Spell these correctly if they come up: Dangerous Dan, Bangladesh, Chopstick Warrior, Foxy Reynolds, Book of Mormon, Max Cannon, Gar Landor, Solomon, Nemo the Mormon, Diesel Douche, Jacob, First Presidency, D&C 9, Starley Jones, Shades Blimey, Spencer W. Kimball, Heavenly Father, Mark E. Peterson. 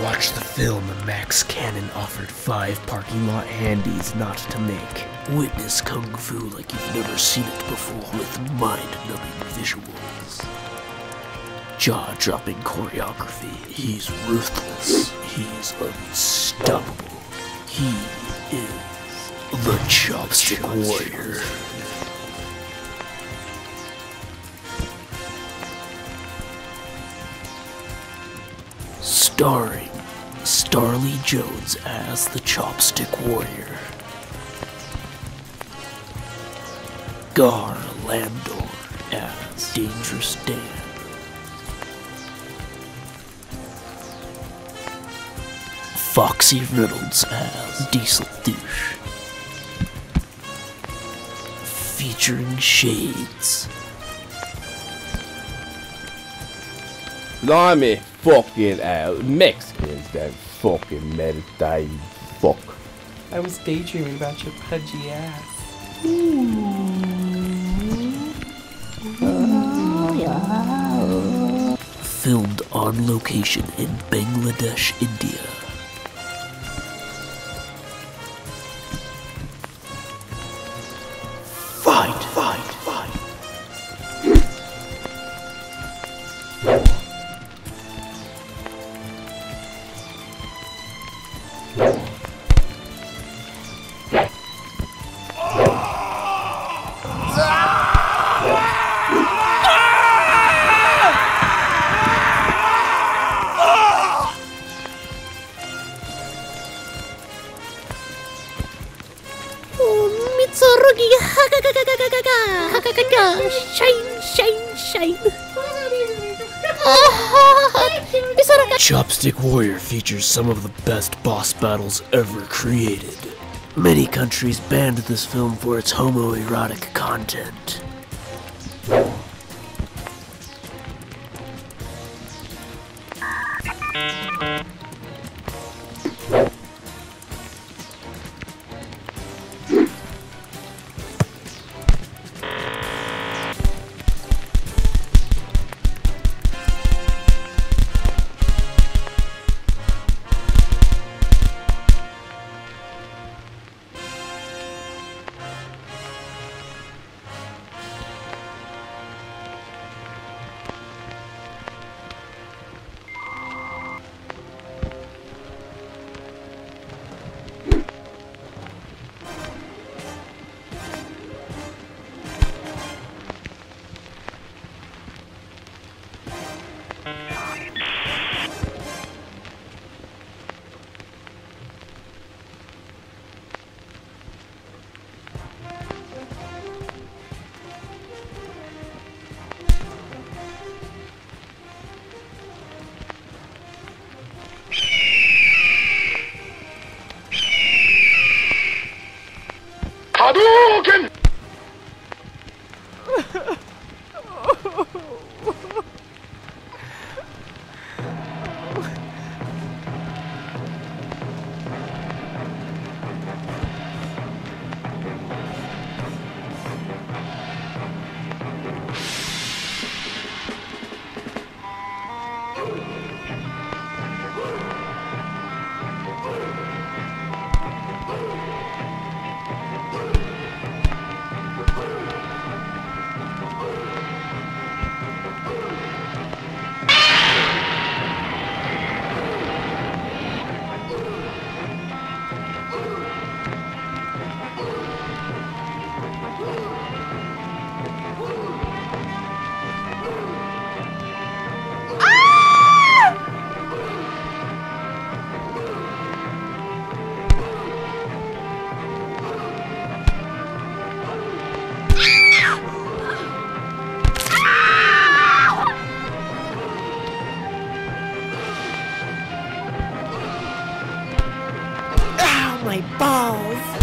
Watch the film Max Cannon offered 5 parking lot handies not to make. Witness Kung Fu like you've never seen it before with mind-numbing visuals. Jaw-dropping choreography. He's ruthless. He's unstoppable. He is the Chopstick Warrior. Starring Starley Jones as the Chopstick Warrior, Gar Landor as Dangerous Dan, Foxy Reynolds as Diesel Douche, featuring Shades. Blimey, fucking out. Mexicans don't fucking meditate, fuck. I was daydreaming about your pudgy ass. Ooh. Filmed on location in Bangladesh, India. Chopstick Warrior features some of the best boss battles ever created. Many countries banned this film for its homoerotic content. My balls.